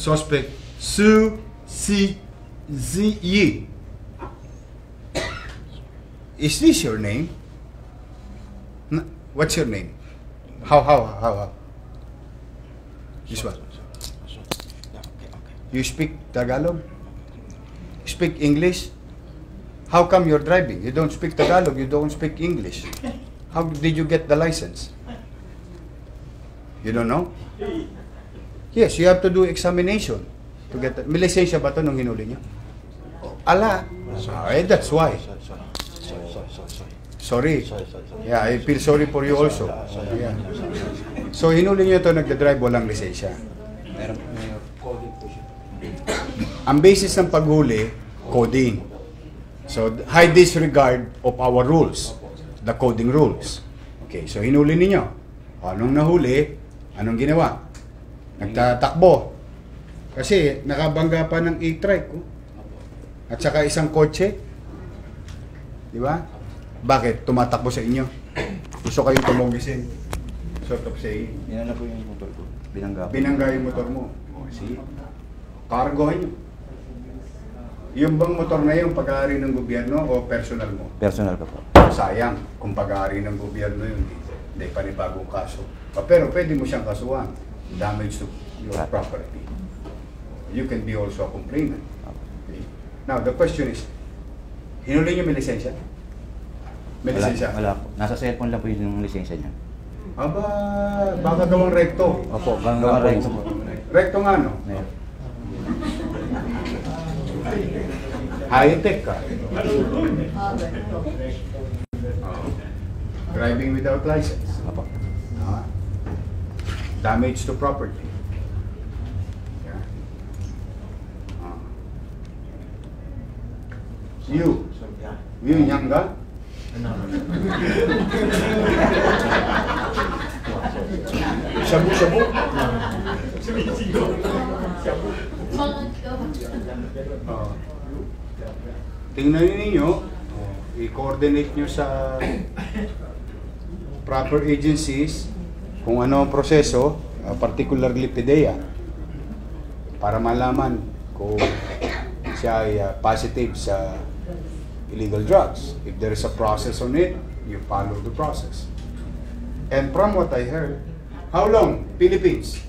suspect Su Ziyi. Is this your name? No. What's your name? How? This one. You speak Tagalog? Speak English? How come you're driving? You don't speak Tagalog, you don't speak English. How did you get the license? You don't know? Yes, you have to do examination to get the... May lisensya ba ito nung hinuli niyo? Ala! That's why. Sorry. Yeah, I feel sorry for you also. Yeah. So, hinuli niyo ito, nagdadrive, walang lisensya. Ang basis ng paghuli, coding. So, high disregard of our rules, the coding rules. Okay, so hinuli ninyo. Anong nahuli? Anong ginawa? Nagtatakbo. Kasi nakabangga pa ng e-trike. At saka isang kotse. Di ba? Bakit? Tumatakbo sa inyo. Gusto kayong tumongisin. Sort of saying. Binangga po yung motor ko. Binangga yung motor mo. O, see? Cargohin nyo. Yung bang motor na yung pag-aari ng gobyerno o personal mo? Personal ka po. Sayang kung pag-aari ng gobyerno yun. Hindi panibagong kaso. Pero pwede mo siyang kasuhan. Damage to your property. You can be also a complainant. Okay. Now, the question is, hinuli niyo may lisensya? May lisensya? Wala po. Nasa cellphone lang po yung lisensya niya. Aba, baka gawang rekto. Opo, gawang rekto po. Rekto nga no? Meron. High-tech ka. Driving without license. Damage to property. Yeah. You nyangga? Shabu-shabu? Tingnan ninyo, i-coordinate nyo sa proper agencies kung ano ang proseso, particularly PDEA, para malaman kung siya ay positive sa illegal drugs. If there is a process on it, you follow the process. And from what I heard, how long? Philippines?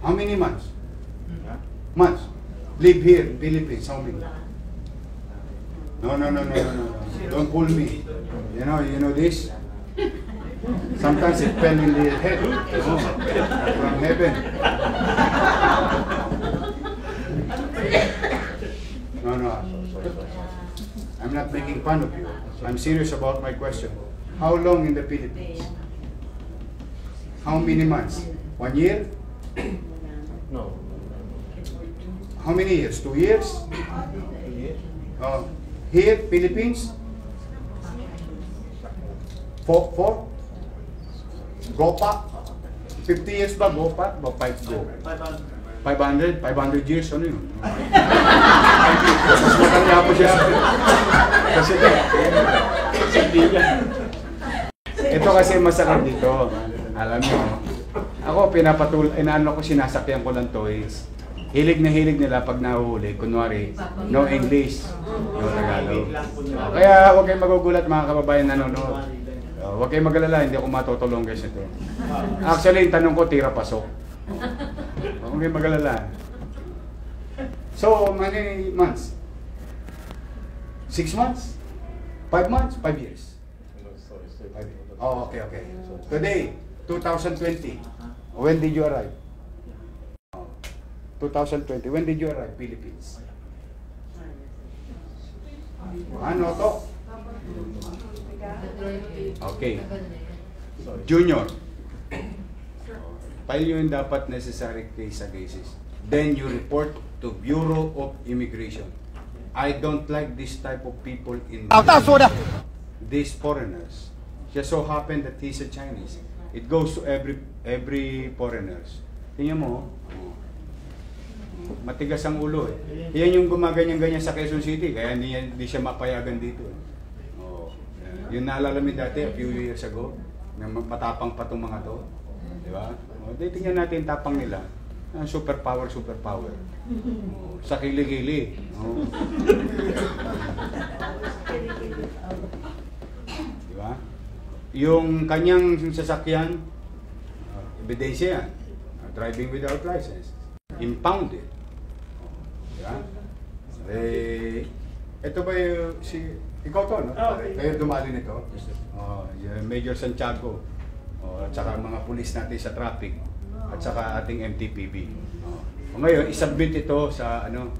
How many months? Months? Live here in Philippines, how many? No. Don't pull me. You know this? Sometimes it fell in the head. Oh, from heaven. No. I'm not making fun of you. I'm serious about my question. How long in the Philippines? How many months? 1 year? No. How many years? 2 years? 2 years. Here, Philippines? 4? Gopa? 50 years ba? Gopa? 500? 500 years? Ano yun? Mas matanda po siya. Kasi ito kasi masakit dito. Alam mo. Ako, inaano ko, sinasakyan ko lang toys. Hilig na hilig nila pag nahuhuli, kunwari, no English, no Tagalog. Kaya huwag kayong magugulat mga kababayan nanonood. Huwag kayong magalala, hindi ako matutulong guys ito. Actually, yung tanong ko, tira pasok. Huwag kayong magalala. So, many months? 6 months? 5 months? 5 years? Oh, okay. Today, 2020, when did you arrive? 2020. When did you arrive, Philippines? Ano to? Okay. Junior. File yun dapat necessary case against. Then you report to Bureau of Immigration. I don't like this type of people in these foreigners. Just so happened that he's a Chinese. It goes to every foreigners. Tingnan mo. Matigas ang ulo eh. Yan yung gumaganyan-ganyan sa Quezon City, kaya hindi siya mapayagan dito eh. Oh, yung naalala mo dati, a few years ago, na matapang pa itong mga to. Di ba? Tingnan natin tapang nila. Superpower. Oh, sa kiligili. Oh. Diba? Yung kanyang sasakyan, ebidensya yan. Driving without license. Impounded. Oh, diba? Eh, ito ba yung, si, ikaw to, no? Okay. Kayo dumali nito? Oh, Major Santiago. Oh, at saka mga pulis natin sa traffic. At saka ating MTPB. Ngayon, isubmit ito sa ano,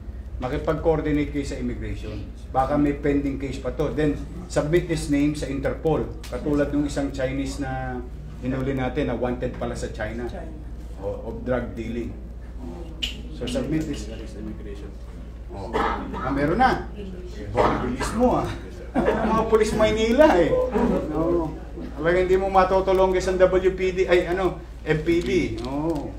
makipag-coordinate kayo sa immigration. Baka may pending case pa to. Then, submit this name sa Interpol. Katulad ng isang Chinese na hinuli natin na wanted pala sa China. O, of drug dealing. So, submit this. Oh. Ah, meron na. Pulis mo ah. Mga pulis Maynila eh. No. Alam, hindi mo matutulong guys ang WPD, ay ano, MPD. Oo.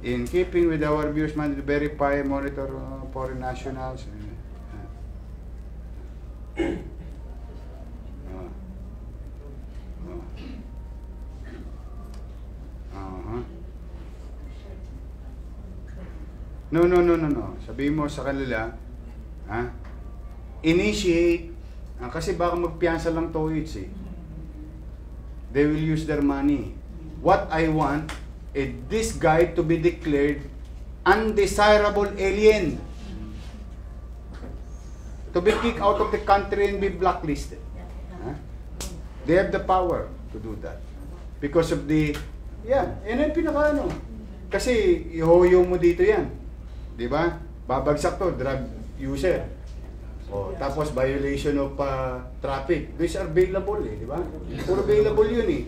In keeping with our views, man, to verify, monitor foreign nationals. No. Sabihin mo sa kanila, ha? Initiate, kasi baka magpiyansa lang towards eh. They will use their money. What I want is this guy to be declared undesirable alien. To be kicked out of the country and be blacklisted. Ha? They have the power to do that. Because of the, yan, yan ang pinaka ano. Kasi ihoyo mo dito yan. Diba? Babagsak to, drug user. O, tapos violation of traffic. These are available eh, diba? Puro available yun eh.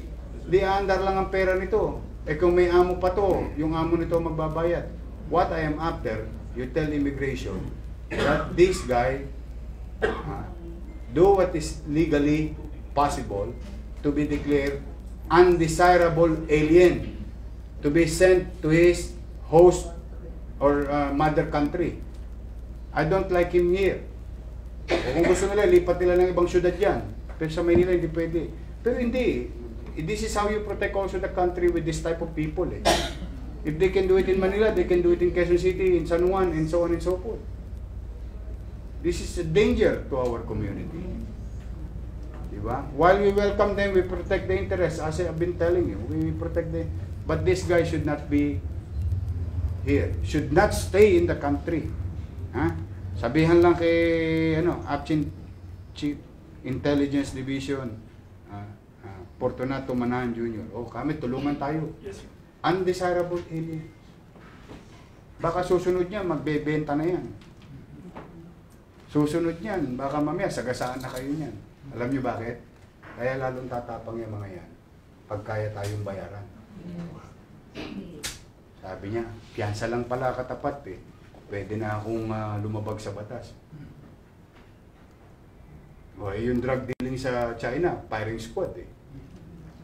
Di aandar lang ang pera nito. Eh kung may amo pa to, yung amo nito magbabayad. What I am after, you tell immigration that this guy do what is legally possible to be declared undesirable alien, to be sent to his host or mother country. I don't like him here. O kung gusto nila, lipat nila ng ibang syudad yan. Pero sa Maynila, hindi pwede. Pero hindi. This is how you protect also the country with this type of people. Eh. If they can do it in Manila, they can do it in Quezon City, in San Juan, and so on and so forth. This is a danger to our community. Diba? While we welcome them, we protect the interests. As I've been telling you, we protect them. But this guy should not be here, should not stay in the country. Huh? Sabihan lang kay ano, APSIN Chief Intelligence Division, Fortunato Manan Junior. Oh, kami tulungan tayo. Yes, undesirable alien. Baka susunod niya magbebenta na yan. Susunod niyan, baka mamaya sagasaan na kayo niyan. Alam niyo bakit? Kaya lalong tatapang yung mga yan pag kaya tayong bayaran. Sabi niya, piyansa lang pala katapat eh. Pwede na akong lumabag sa batas. O, yung drug dealing sa China, firing squad eh.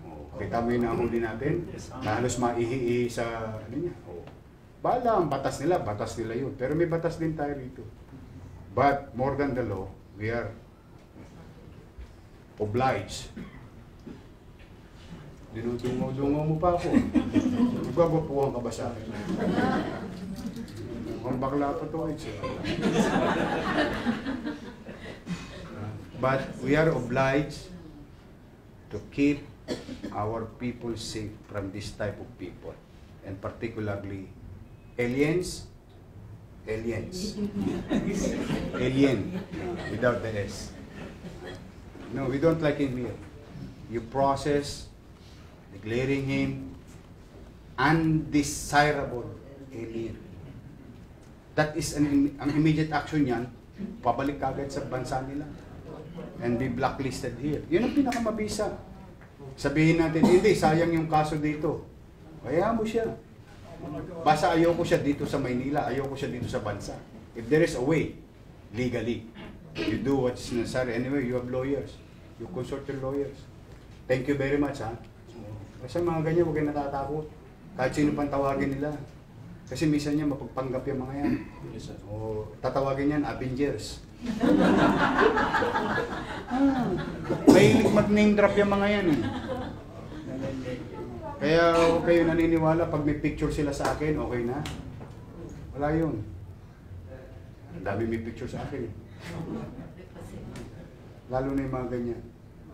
O, kita mo yung nahuli natin, halos maihi-ihi sa ano niya. O, bahala ang batas nila yun. Pero may batas din tayo rito. But more than the law, we are obliged. Dinudungaw-dungaw mo pa ako. Magbabapuhan ka ba sa akin? Mukhang bakla pa to. But we are obliged to keep our people safe from this type of people. And particularly aliens. Alien. Without the S. No, we don't like him here. You process declaring him undesirable alien. That is an immediate action yan, pabalik agad sa bansa nila and be blacklisted here. Yun ang pinakamabisa. Sabihin natin, hindi, sayang yung kaso dito. Kaya mo siya. Basta ayoko siya dito sa Maynila, ayoko siya dito sa bansa. If there is a way, legally, you do what's necessary. Anyway, you have lawyers. You consult your lawyers. Thank you very much, ha? Kasi mga ganyan, huwag kayo natatakot. Kahit sino pang tawagin nila. Kasi minsan niya mapagpanggap yung mga yan. O tatawagin yan, Avengers. Mahilig mag-name drop yung mga yan eh. Kaya huwag kayo naniniwala pag may picture sila sa akin, okay na. Wala yun. Ang dami may picture sa akin. Lalo na yung mga ganyan.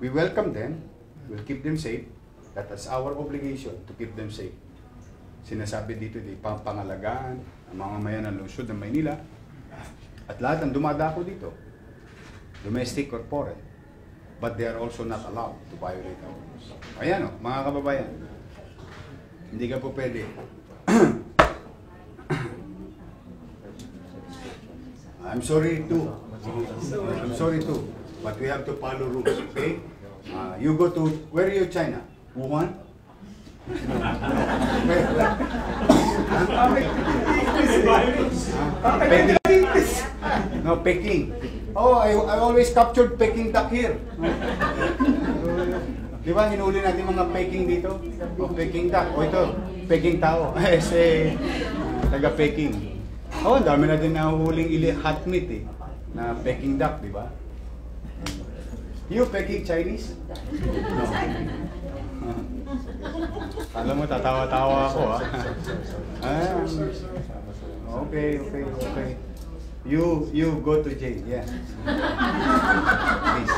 We welcome them. We'll keep them safe. That is our obligation to keep them safe. Sinasabi dito, di pangalagaan, ang mga mayan ng lungsod ng Maynila, at lahat ang dumadako dito, domestic or foreign, but they are also not allowed to violate our laws. Ayan o, mga kababayan, hindi ka po pwede. I'm sorry too. I'm sorry too. But we have to follow rules, okay? You go to, where are you, China? Wuhan? No, Peking. Oh, I always captured Peking duck here. Di ba, hinuli natin mga Peking dito? O, Peking duck. O, ito, Peking tao. Kasi, taga Peking. Oh, dami na din nahuhuling hot meat eh. Na Peking duck, di ba? You Peking Chinese? No. Alam mo, tatawa-tawa ako ha. Okay, okay, okay. You go to jail, yeah. Please.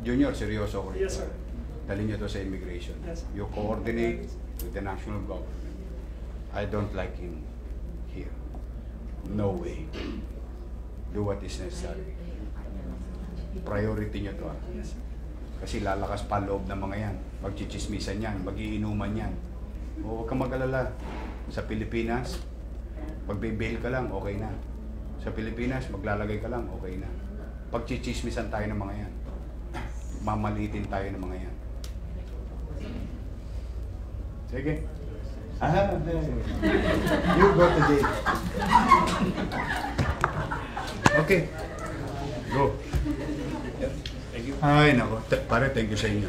Junior, seryoso ko. Yes, sir. Dali nyo to sa immigration. You coordinate with the national government. I don't like him here. No way. Do what is necessary. Priority nyo to ha. Kasi lalakas pa loob ng mga yan. Magchichismisan yan, magiinuman yan. O, huwag kang mag-alala. Sa Pilipinas, magbe-bail ka lang, okay na. Sa Pilipinas, maglalagay ka lang, okay na. Pagchichismisan tayo ng mga yan. Mamalitin tayo ng mga yan. Sige. Ah, you go to jail. Okay. Go. Thank you. Ay, nako. Pare, thank you sa inyo.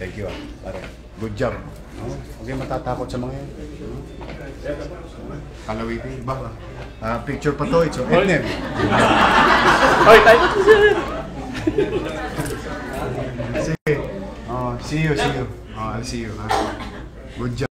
Thank you, pare. Good job. Huwag kayong matatakot sa mga yan. Kalawitin. Baka. Picture pa to. It's Ednev. Hoy, tayo pa to sir. Sige. See you, see you. I'll see you. Good job.